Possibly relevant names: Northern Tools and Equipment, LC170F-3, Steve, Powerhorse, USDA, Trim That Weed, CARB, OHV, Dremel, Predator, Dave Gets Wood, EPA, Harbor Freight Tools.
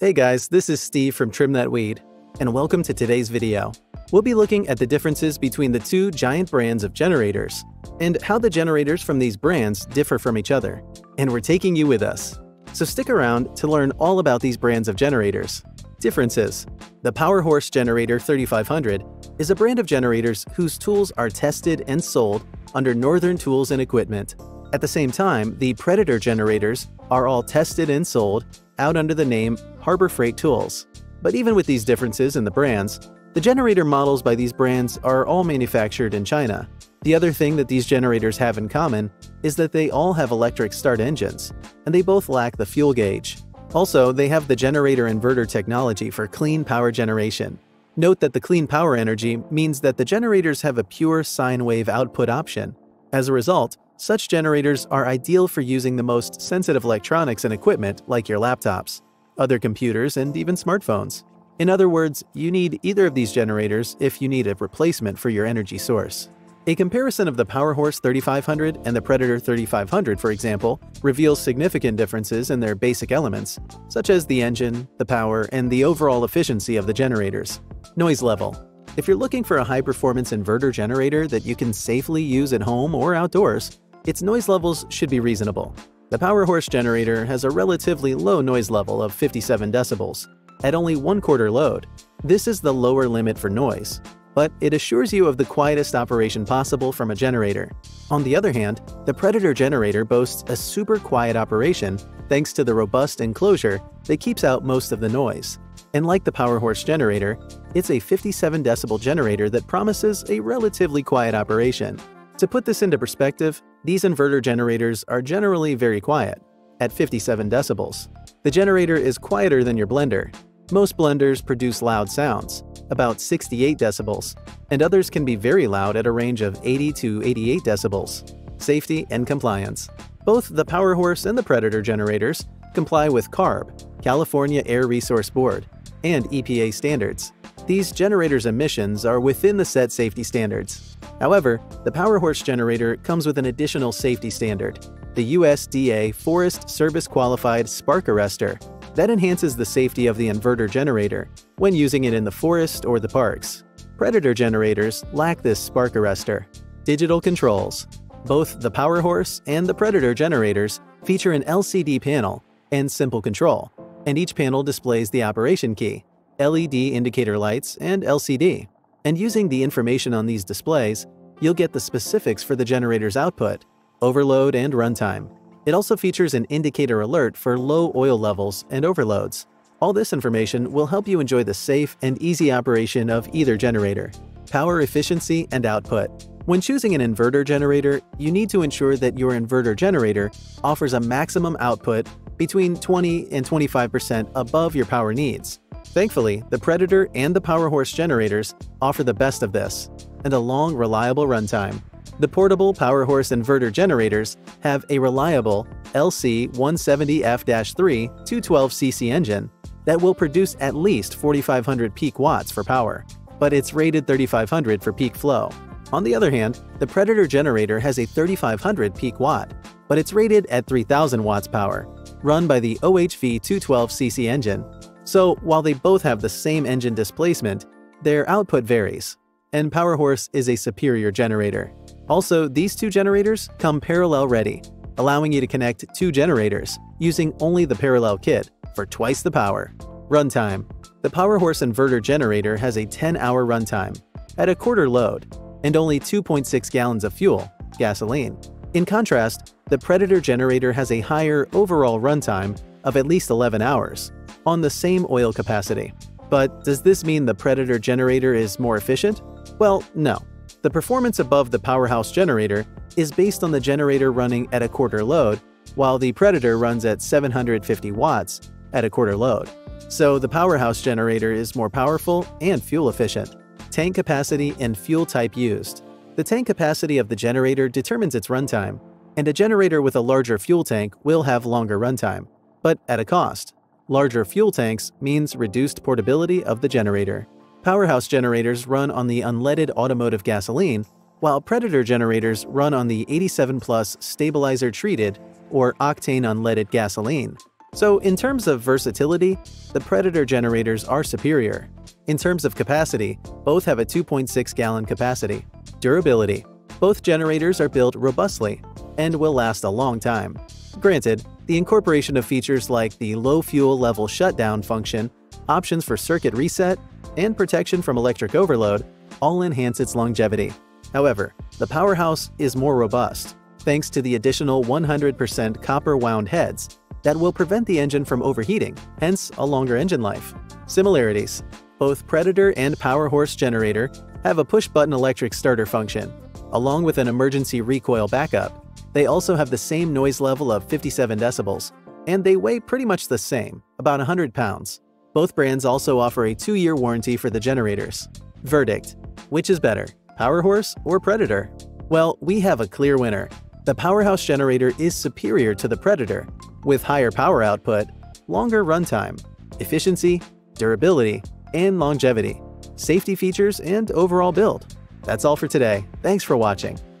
Hey guys, this is Steve from Trim That Weed, and welcome to today's video. We'll be looking at the differences between the two giant brands of generators, and how the generators from these brands differ from each other. And we're taking you with us. So stick around to learn all about these brands of generators. Differences. The Powerhorse Generator 3500 is a brand of generators whose tools are tested and sold under Northern Tools and Equipment. At the same time, the Predator generators are all tested and sold out under the name Harbor Freight Tools. But even with these differences in the brands, the generator models by these brands are all manufactured in China. The other thing that these generators have in common is that they all have electric start engines, and they both lack the fuel gauge. Also, they have the generator inverter technology for clean power generation. Note that the clean power energy means that the generators have a pure sine wave output option. As a result, such generators are ideal for using the most sensitive electronics and equipment like your laptops, other computers, and even smartphones. In other words, you need either of these generators if you need a replacement for your energy source. A comparison of the Powerhorse 3500 and the Predator 3500, for example, reveals significant differences in their basic elements, such as the engine, the power, and the overall efficiency of the generators. Noise level. If you're looking for a high-performance inverter generator that you can safely use at home or outdoors, its noise levels should be reasonable. The Powerhorse generator has a relatively low noise level of 57 decibels, at only one-quarter load. This is the lower limit for noise, but it assures you of the quietest operation possible from a generator. On the other hand, the Predator generator boasts a super quiet operation thanks to the robust enclosure that keeps out most of the noise. And like the Powerhorse generator, it's a 57-decibel generator that promises a relatively quiet operation. To put this into perspective, these inverter generators are generally very quiet, at 57 decibels. The generator is quieter than your blender. Most blenders produce loud sounds, about 68 decibels, and others can be very loud at a range of 80 to 88 decibels. Safety and compliance. Both the Powerhorse and the Predator generators comply with CARB, California Air Resource Board, and EPA standards. These generators' emissions are within the set safety standards. However, the Powerhorse generator comes with an additional safety standard, the USDA Forest Service Qualified Spark Arrestor, that enhances the safety of the inverter generator when using it in the forest or the parks. Predator generators lack this spark arrestor. Digital controls. Both the Powerhorse and the Predator generators feature an LCD panel and simple control, and each panel displays the operation key, LED indicator lights, and LCD. And using the information on these displays, you'll get the specifics for the generator's output, overload, and runtime. It also features an indicator alert for low oil levels and overloads. All this information will help you enjoy the safe and easy operation of either generator. Power efficiency and output. When choosing an inverter generator, you need to ensure that your inverter generator offers a maximum output between 20 and 25% above your power needs. Thankfully, the Predator and the Powerhorse generators offer the best of this, and a long, reliable runtime. The portable Powerhorse inverter generators have a reliable LC170F-3 212cc engine that will produce at least 4,500 peak watts for power, but it's rated 3,500 for peak flow. On the other hand, the Predator generator has a 3,500 peak watt, but it's rated at 3,000 watts power, run by the OHV 212cc engine. So, while they both have the same engine displacement, their output varies, and Powerhorse is a superior generator. Also, these two generators come parallel ready, allowing you to connect two generators using only the parallel kit for twice the power. Runtime. The Powerhorse inverter generator has a 10-hour runtime at a quarter load and only 2.6 gallons of fuel, gasoline. In contrast, the Predator generator has a higher overall runtime of at least 11 hours on the same oil capacity. But does this mean the Predator generator is more efficient? Well, no. The performance above the Powerhouse generator is based on the generator running at a quarter load, while the Predator runs at 750 watts at a quarter load. So the Powerhouse generator is more powerful and fuel efficient. Tank capacity and fuel type used. The tank capacity of the generator determines its runtime, and a generator with a larger fuel tank will have longer runtime, but at a cost. Larger fuel tanks means reduced portability of the generator. Powerhouse generators run on the unleaded automotive gasoline, while Predator generators run on the 87+ stabilizer-treated or octane unleaded gasoline. So in terms of versatility, the Predator generators are superior. In terms of capacity, both have a 2.6-gallon capacity. Durability. Both generators are built robustly and will last a long time. Granted, the incorporation of features like the low fuel level shutdown function, options for circuit reset, and protection from electric overload all enhance its longevity. However, the Powerhouse is more robust, thanks to the additional 100% copper-wound heads that will prevent the engine from overheating, hence a longer engine life. Similarities. Both Predator and Powerhorse generator have a push-button electric starter function, along with an emergency recoil backup. They also have the same noise level of 57 decibels, and they weigh pretty much the same, about 100 pounds. Both brands also offer a 2-year warranty for the generators. Verdict. Which is better, Powerhorse or Predator? Well, we have a clear winner. The Powerhouse generator is superior to the Predator, with higher power output, longer runtime, efficiency, durability, and longevity, safety features, and overall build. That's all for today. Thanks for watching.